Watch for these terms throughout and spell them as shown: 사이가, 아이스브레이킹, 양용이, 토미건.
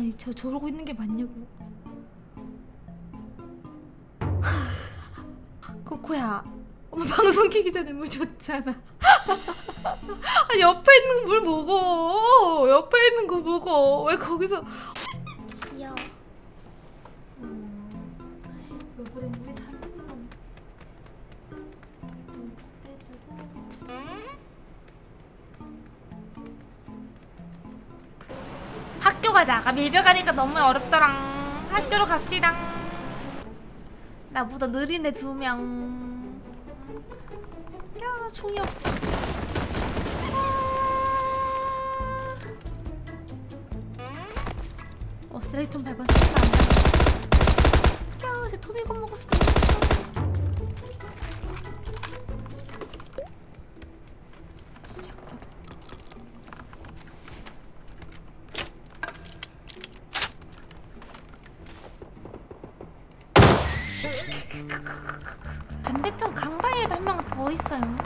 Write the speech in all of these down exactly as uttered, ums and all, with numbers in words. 아니 저 저러고 있는 게 맞냐고. 코코야, 엄마 방송 키기 전에 물 줬잖아. 아니 옆에 있는 물 먹어. 옆에 있는 거 먹어. 왜 거기서 귀여워. 요번에 물이 다 흐르는 건 학교 가자. 아까 밀벼가니까 너무 어렵더랑. 학교로 갑시다. 나보다 느린 애 두 명. 야, 총이 없어. 어, 쓰레기통 밟아서 안 돼. 야, 쟤 토미건 먹고 싶어. 반대편 강다이에도 한 명 더 있어요.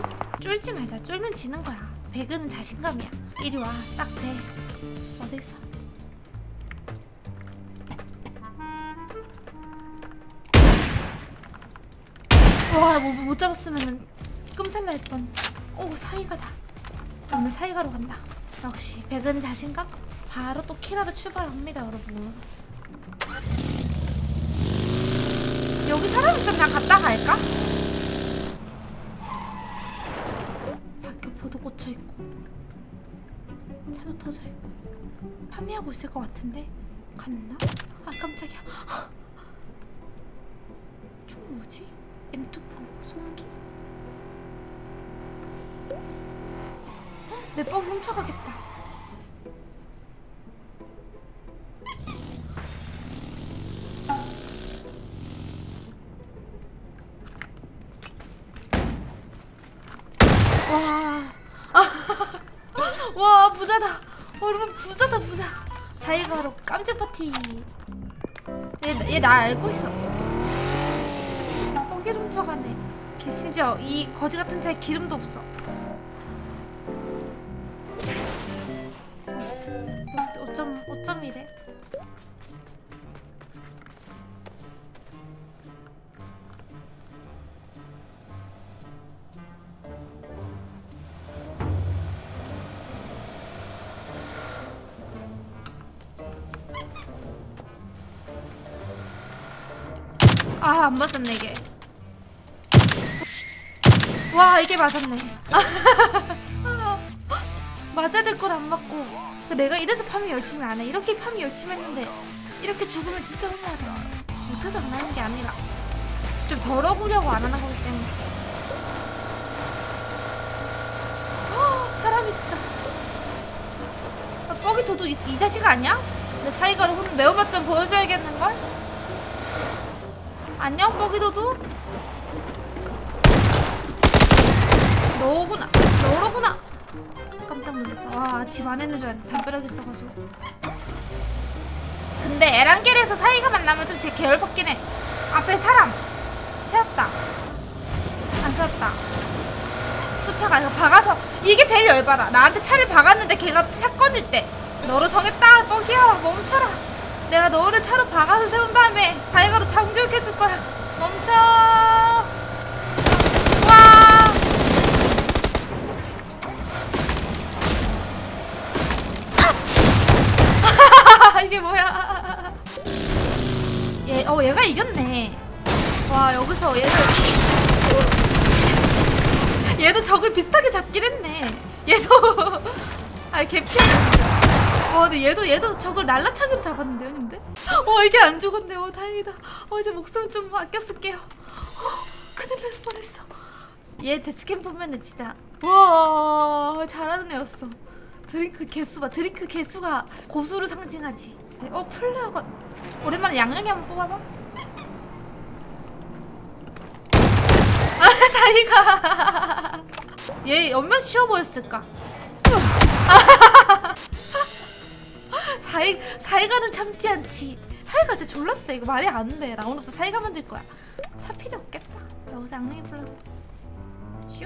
쫄지 말자. 쫄면 지는 거야. 배그는 자신감이야. 이리 와. 딱 돼. 어딨어? 와, 뭐, 못 잡았으면 끔살라 했던. 오, 사이가다. 오늘 사이가로 간다. 역시 배그는 자신감? 바로 또 키라로 출발합니다, 여러분. 여기 사람 있으면 다 갔다 갈까? 밖에 보도 꽂혀있고 차도 터져있고 판매하고 있을 것 같은데? 갔나? 아 깜짝이야. 총 뭐지? 엠투포 소음기? 내 뻥 훔쳐가겠다. 와 부자다. 어, 여러분 부자다 부자. 사이가로 깜짝 파티. 얘, 얘 나 알고 있어. 뻥기름 훔쳐가네. 걔 심지어 이 거지 같은 차에 기름도 없어. 없어. 어쩜 어쩜 이래? 아, 안 맞았네, 이게. 와, 이게 맞았네. 맞아야 될 걸 안 맞고. 내가 이래서 파밍 열심히 안 해. 이렇게 파밍 열심히 했는데 이렇게 죽으면 진짜 허무하다. 못해서 안 하는 게 아니라 좀 덜어보려고 안 하는 거기 때문에. 허, 사람 있어. 아, 뻑이 도둑 이, 이 자식 아니야? 내 사이가로 혼 매운맛 좀 보여줘야겠는걸? 안녕 뻐기도둑? 너구나. 너로구나. 깜짝 놀랐어. 와, 집 안에 있는 줄 알았는데 담벼락에 있어가지고. 근데 에란겔에서 사이가 만나면 좀 제 계열 받긴 해. 앞에 사람 세웠다. 안 세웠다. 쫓아가. 이거 박아서. 이게 제일 열받아. 나한테 차를 박았는데 걔가 샷건일 때. 너로 정했다 뻐기야. 멈춰라. 내가 너를 차로 박아서 세운 다음에 다이가로 참교육해줄 거야. 멈춰. 와. 아! 이게 뭐야? 얘, 어, 얘가 이겼네. 와, 여기서 얘를 얘도 적을 비슷하게 잡긴 했네. 얘도 아 개피하네. 와, 근데 얘도 얘도 저걸 날라차기로 잡았는데요, 님들? 와, 이게 안 죽었네. 와, 다행이다. 와, 이제 목숨 좀 아껴 쓸게요. 큰일 날 뻔했어. 얘 데스캠 보면은 진짜 와, 잘하는 애였어. 드링크 개수 봐. 드링크 개수가 고수를 상징하지. 어, 플레어가 오랜만에 양용이 한번 뽑아봐. 아, 사이가. 얘 얼마나 쉬워 보였을까? 사이, 사이가는 참지 않지. 사이가 진짜 졸랐어. 이거 말이 안 돼. 라운드부터 사이가 만들 거야. 차 필요 없겠다. 여기서 양릉이 불러서 쉬워.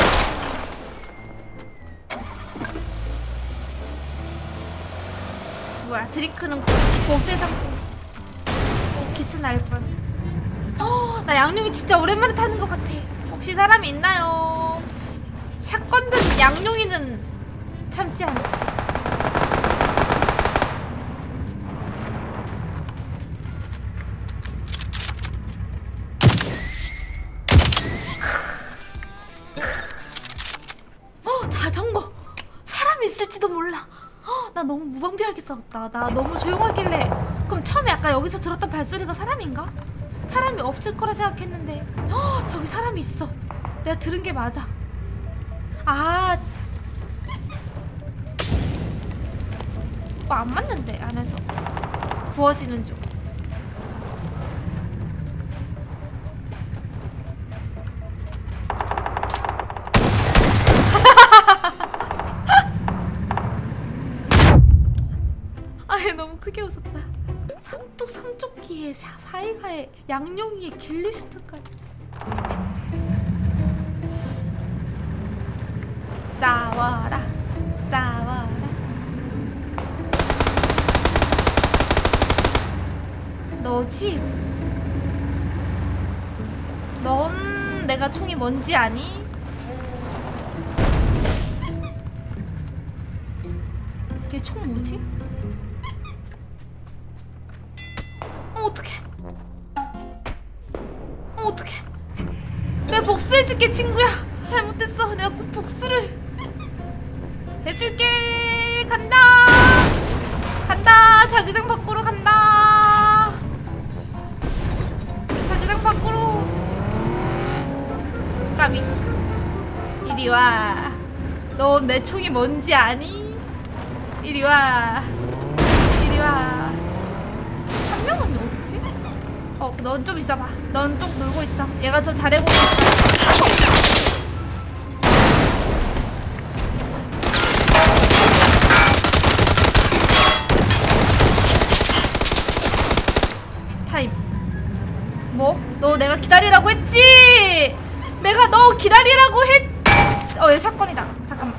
뭐야 드링크는 몹쓸 상승. 오, 기스 날 뻔. 어, 나 양용이 진짜 오랜만에 타는 것 같아. 혹시 사람이 있나요? 샷건 든 양용이는 참지 않지. 나 너무 무방비하게 싸웠다. 나 너무 조용하길래. 그럼 처음에 아까 여기서 들었던 발소리가 사람인가? 사람이 없을 거라 생각했는데 허, 저기 사람이 있어. 내가 들은 게 맞아. 아, 뭐 안 맞는데 안에서 구워지는 중. 크게 웃었다. 삼쪽 삼쪽기에 사이가에 양용이에 길리슈트까지. 싸워라 싸워라. 너지? 넌 내가 총이 뭔지 아니? 이게 총 뭐지? 복수해줄게 친구야. 잘못했어. 내가 복수를 해줄게. 간다 간다. 자기장 밖으로 간다. 자기장 밖으로. 까비. 이리와. 넌 내 총이 뭔지 아니? 이리와 이리와. 한 명은 어딨지? 어, 넌 좀 있어봐. 넌 좀 놀고 있어. 얘가 저 잘해보고. 타임. 뭐? 너 내가 기다리라고 했지? 내가 너 기다리라고 했. 어, 얘 샷건이다. 잠깐만.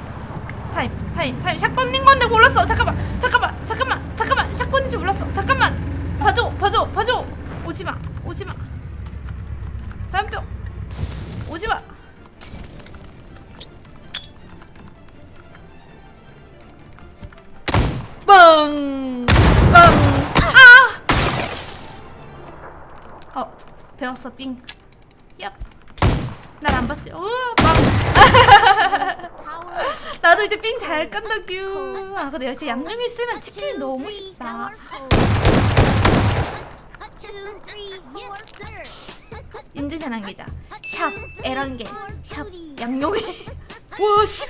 타임, 타임, 타임. 샷건인 건데 몰랐어. 잠깐만, 잠깐만, 잠깐만, 잠깐만. 샷건인지 몰랐어. 잠깐만. 봐줘, 봐줘, 봐줘. 오지마 오지마 화염병. 오지마. 뻥 뻥. 아! 어 배웠어. 빙. 얍. 날 안 봤지? 오 뻥. 나도 이제 빙 잘 깐다 큐. 아 근데 역시 양념이 있으면 치킨 너무 쉽다. 인증 현황 기자 샵 에런게 샵 양용이. 와 씨.